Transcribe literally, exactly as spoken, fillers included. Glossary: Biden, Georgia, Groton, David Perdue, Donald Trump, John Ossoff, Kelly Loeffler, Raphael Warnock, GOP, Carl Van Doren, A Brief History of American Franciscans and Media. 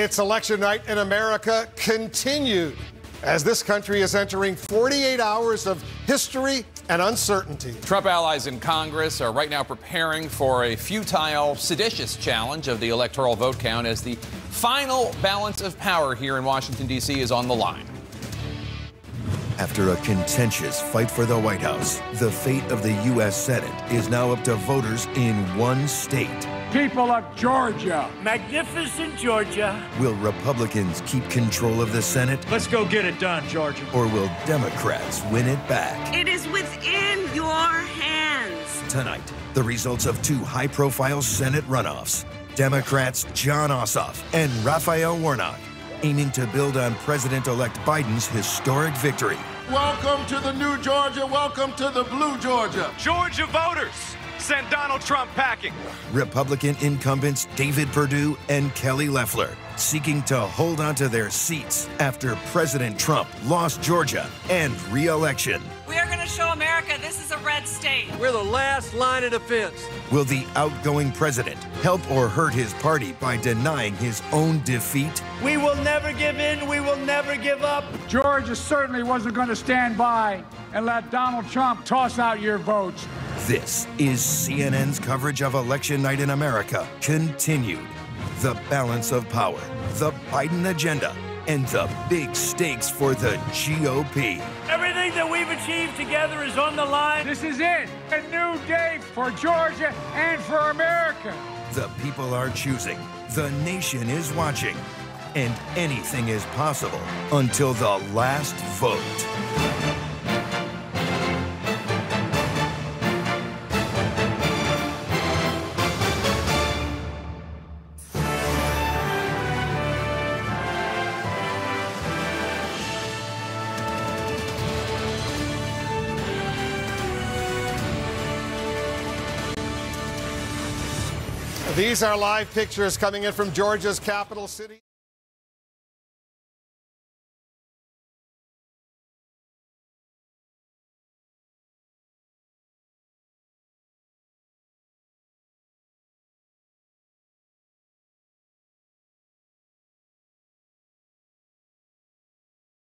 It's election night in America continued as this country is entering forty-eight hours of history and uncertainty. Trump allies in Congress are right now preparing for a futile, seditious challenge of the electoral vote count as the final balance of power here in Washington, D C is on the line. After a contentious fight for the White House, the fate of the U S Senate is now up to voters in one state. People of Georgia. Magnificent Georgia. Will Republicans keep control of the Senate? Let's go get it done, Georgia. Or will Democrats win it back? It is within your hands. Tonight, the results of two high-profile Senate runoffs. Democrats John Ossoff and Raphael Warnock, aiming to build on President-elect Biden's historic victory. Welcome to the new Georgia. Welcome to the blue Georgia. Georgia voters. Sent Donald Trump packing. Republican incumbents David Perdue and Kelly Loeffler seeking to hold on to their seats after President Trump lost Georgia and re-election. We are going to show America this is a red state. We're the last line of defense. Will the outgoing president help or hurt his party by denying his own defeat? We will never give in. We will never give up. Georgia certainly wasn't going to stand by and let Donald Trump toss out your votes. This is C N N's coverage of Election Night in America continued. The balance of power, the Biden agenda, and the big stakes for the G O P. Everything that we've achieved together is on the line. This is it, a new day for Georgia and for America. The people are choosing, the nation is watching, and anything is possible until the last vote. These are live pictures coming in from Georgia's capital city.